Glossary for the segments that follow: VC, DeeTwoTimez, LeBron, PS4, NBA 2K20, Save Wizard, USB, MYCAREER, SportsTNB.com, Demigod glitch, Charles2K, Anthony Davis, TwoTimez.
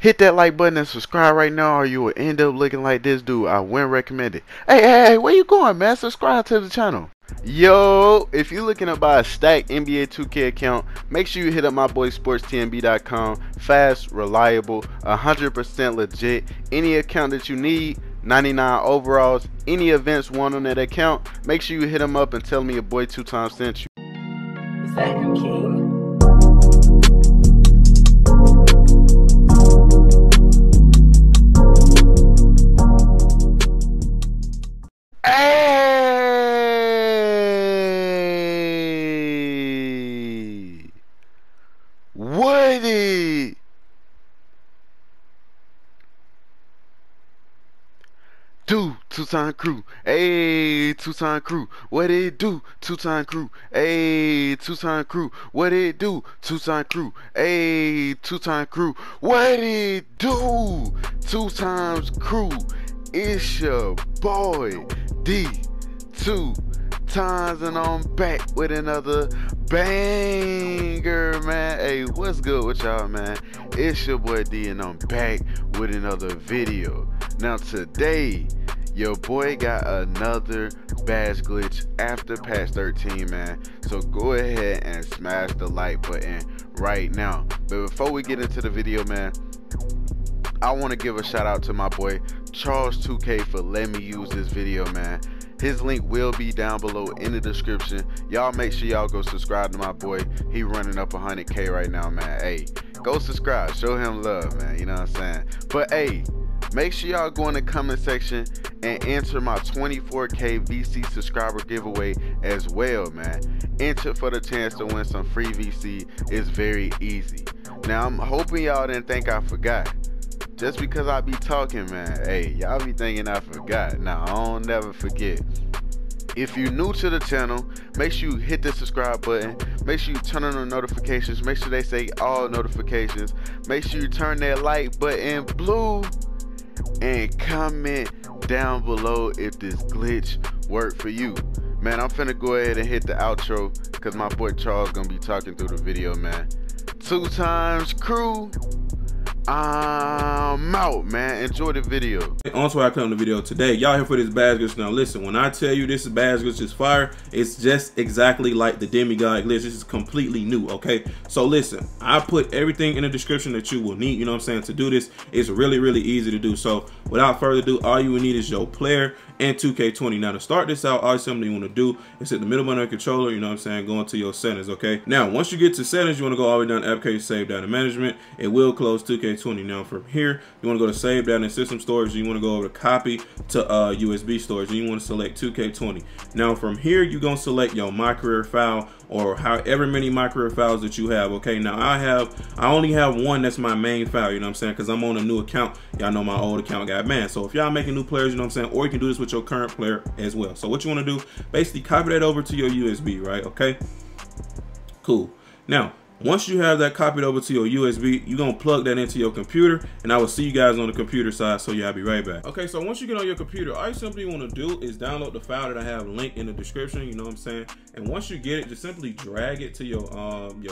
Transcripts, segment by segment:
Hit that like button and subscribe right now, or you will end up looking like this dude. I wouldn't recommend it. Hey, where you going, man? Subscribe to the channel. Yo, if you're looking to buy a stacked NBA 2K account, make sure you hit up my boy SportsTNB.com. Fast, reliable, 100% legit. Any account that you need, 99 overalls, any events won on that account, make sure you hit him up and tell me your boy 2 Times sent you. Is that him, King? Hey! Woody! Do 2-time crew, ayy, 2-time crew, what it do, 2-time crew, ayy, 2-time crew, what it do, 2-time crew, ayy, 2-time crew, what it do, 2 times crew. It's your boy D2 Times, and I'm back with another banger, man. Hey, what's good with y'all, man? It's your boy D, and I'm back with another video. Now today, your boy got another bash glitch after patch 13, man. So go ahead and smash the like button right now. But before we get into the video, man, I want to give a shout out to my boy Charles2K for letting me use this video, man. His link will be down below in the description. Y'all make sure y'all go subscribe to my boy. He running up 100K right now, man. Hey, go subscribe, show him love, man. You know what I'm saying? But hey, make sure y'all go in the comment section and enter my 24K VC subscriber giveaway as well, man. Enter for the chance to win some free VC. It's very easy. Now, I'm hoping y'all didn't think I forgot. Just because I be talking, man, hey, y'all be thinking I forgot. Nah, I don't never forget. If you're new to the channel, make sure you hit the subscribe button. Make sure you turn on the notifications. Make sure they say all notifications. Make sure you turn that like button blue. And comment down below if this glitch worked for you. Man, I'm finna go ahead and hit the outro because my boy Charles gonna be talking through the video, man. 2 times crew, I'm out, man. Enjoy the video. On to where I come to the video today. Y'all here for this bash glitch. Now listen, when I tell you this bash glitch is fire, it's just exactly like the Demigod glitch. This is completely new, okay? So listen, I put everything in the description that you will need, you know what I'm saying, to do this. It's really, really easy to do. So without further ado, all you will need is your player and 2K20. Now to start this out, all you simply want to do is hit the middle button on your controller, you know what I'm saying, go into your settings, okay? Now, once you get to settings, you want to go all the way down to application, save data management. It will close 2K20. Now from here, you want to go to save data and system storage. You want to go over to copy to USB storage, and you want to select 2K20. Now from here, you're going to select your My Career file or however many My Career files that you have, okay? Now I only have one that's my main file, you know what I'm saying, because I'm on a new account. Y'all know my old account got banned. So if y'all making new players, you know what I'm saying, or you can do this with your current player as well. So what you want to do, basically copy that over to your USB, right? Okay, cool. Now once you have that copied over to your USB, you're going to plug that into your computer, and I will see you guys on the computer side, so y'all be right back. Okay, so once you get on your computer, all you simply want to do is download the file that I have linked in the description, you know what I'm saying? And once you get it, just simply drag it to your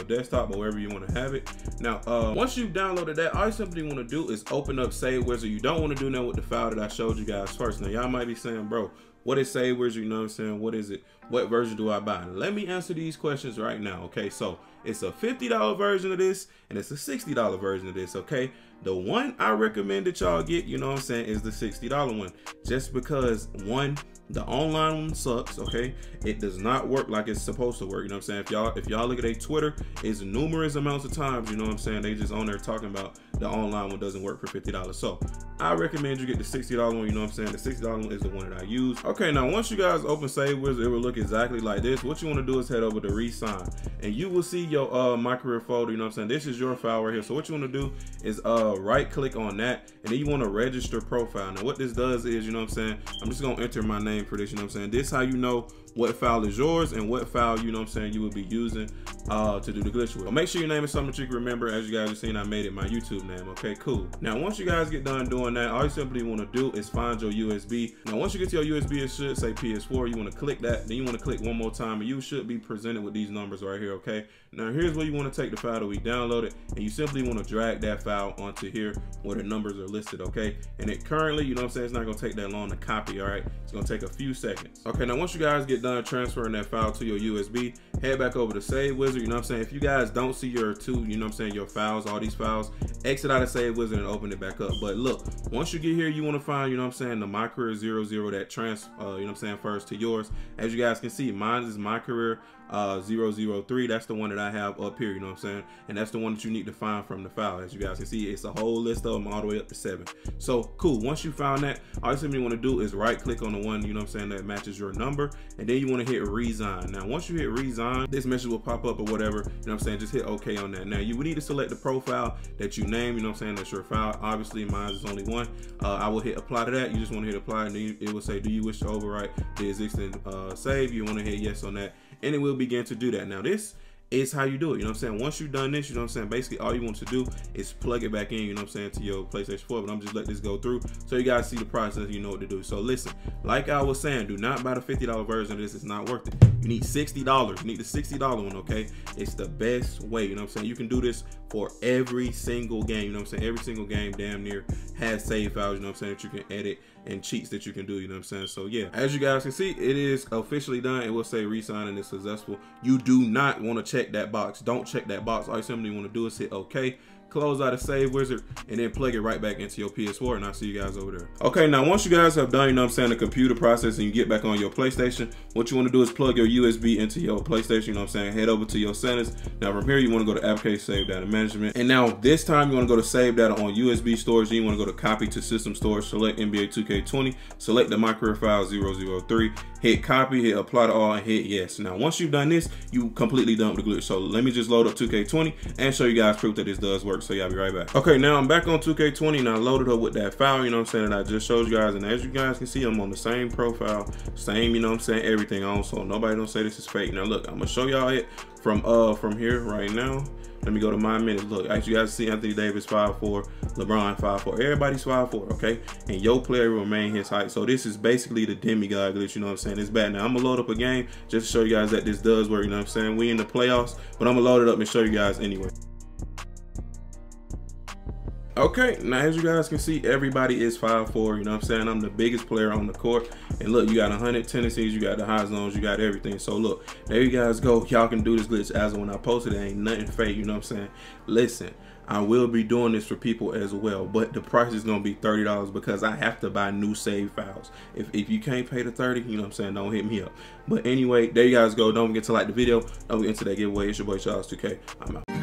desktop or wherever you want to have it. Now, once you've downloaded that, all you simply want to do is open up Save Wizard. You don't want to do nothing with the file that I showed you guys first. Now, y'all might be saying, bro, what is Save Wizard? You know what I'm saying? What is it? What version do I buy? Let me answer these questions right now, okay? So it's a $50 version of this, and it's a $60 version of this, okay? The one I recommend that y'all get, you know what I'm saying, is the $60 one. Just because, one, the online one sucks, okay? It does not work like it's supposed to work, you know what I'm saying? If y'all look at their Twitter, it's numerous amounts of times, you know what I'm saying, they just on there talking about the online one doesn't work for $50. So I recommend you get the $60 one, you know what I'm saying? The $60 one is the one that I use. Okay, now once you guys open Save Wizard, it will look exactly like this. What you want to do is head over to re-sign, and you will see your My Career folder, you know what I'm saying? This is your file right here. So what you want to do is right click on that, and then you want to register profile. Now what this does is, you know what I'm saying, I'm just going to enter my name for this, you know what I'm saying? This is how you know what file is yours and what file, you know what I'm saying, you will be using to do the glitch with. So make sure your name is something that you can remember. As you guys have seen, I made it my YouTube username. Okay, cool. Now, once you guys get done doing that, all you simply want to do is find your USB. Now, once you get to your USB, it should say PS4. You want to click that. Then you want to click one more time, and you should be presented with these numbers right here, okay? Now, here's where you want to take the file that we downloaded, and you simply want to drag that file onto here where the numbers are listed, okay? And it currently, you know what I'm saying, it's not going to take that long to copy, all right? It's going to take a few seconds. Okay, now once you guys get done transferring that file to your USB, head back over to Save Wizard, you know what I'm saying? If you guys don't see your two, you know what I'm saying, your files, all these files, exit out of Save Wizard and open it back up. But look, once you get here, you want to find, you know what I'm saying, the My Career 00 that you know what I'm saying, first to yours. As you guys can see, mine is My Career 003. That's the one that I have up here, you know what I'm saying? And that's the one that you need to find from the file. As you guys can see, it's a whole list of them all the way up to 7. So cool, once you found that, all you simply want to do is right click on the one, you know what I'm saying, that matches your number, and then you want to hit resign. Now once you hit resign, this message will pop up or whatever, you know what I'm saying, just hit okay on that. Now you would need to select the profile that you name, you know what I'm saying, that's your file. Obviously mine is only one. I will hit apply to that. You just want to hit apply, and then it will say, do you wish to overwrite the existing save? You want to hit yes on that, and it will begin to do that. Now this is how you do it, you know what I'm saying? Once you've done this, you know what I'm saying, basically all you want to do is plug it back in, you know what I'm saying, to your PlayStation 4, but I'm just let this go through so you guys see the process, you know what to do. So listen, like I was saying, do not buy the $50 version of this, it's not worth it. You need $60, you need the $60 one, okay? It's the best way, you know what I'm saying? You can do this for every single game, you know what I'm saying? Every single game damn near has save files, you know what I'm saying, that you can edit, and cheats that you can do, you know what I'm saying? So yeah, as you guys can see, it is officially done. It will say re-signing is successful. You do not want to check that box. Don't check that box. All you simply want to do is hit okay, close out of Save Wizard, and then plug it right back into your PS4, and I'll see you guys over there. Okay, now once you guys have done, you know what I'm saying, the computer process, and you get back on your PlayStation, what you want to do is plug your USB into your PlayStation, you know what I'm saying, head over to your settings. Now from here, you want to go to application, save data management, and now this time you want to go to save data on USB storage, then you want to go to copy to system storage, select NBA 2K20, select the My Career file 003, hit copy, hit apply to all, and hit yes. Now once you've done this, you completely done with the glitch. So let me just load up 2K20 and show you guys proof that this does work. So y'all be right back. Okay, now I'm back on 2K20 and I loaded up with that file, you know what I'm saying, that I just showed you guys. And as you guys can see, I'm on the same profile, same, you know what I'm saying, everything on. So nobody don't say this is fake. Now look, I'm gonna show y'all it from here right now. Let me go to my minutes. Look, as you guys see, Anthony Davis 5'4", LeBron 5'4", everybody's 5'4", okay? And your player will remain his height. So this is basically the Demigod glitch, you know what I'm saying? It's bad. Now I'm gonna load up a game just to show you guys that this does work, you know what I'm saying? We in the playoffs, but I'm gonna load it up and show you guys anyway. Okay, now as you guys can see, everybody is 5'4", you know what I'm saying? I'm the biggest player on the court. And look, you got 100 tendencies, you got the high zones, you got everything. So look, there you guys go. Y'all can do this glitch as when I posted it. Ain't nothing fake, you know what I'm saying? Listen, I will be doing this for people as well, but the price is gonna be $30 because I have to buy new save files. If you can't pay the 30, you know what I'm saying, don't hit me up. But anyway, there you guys go. Don't forget to like the video. Don't forget to that giveaway. It's your boy Charles2K. I'm out.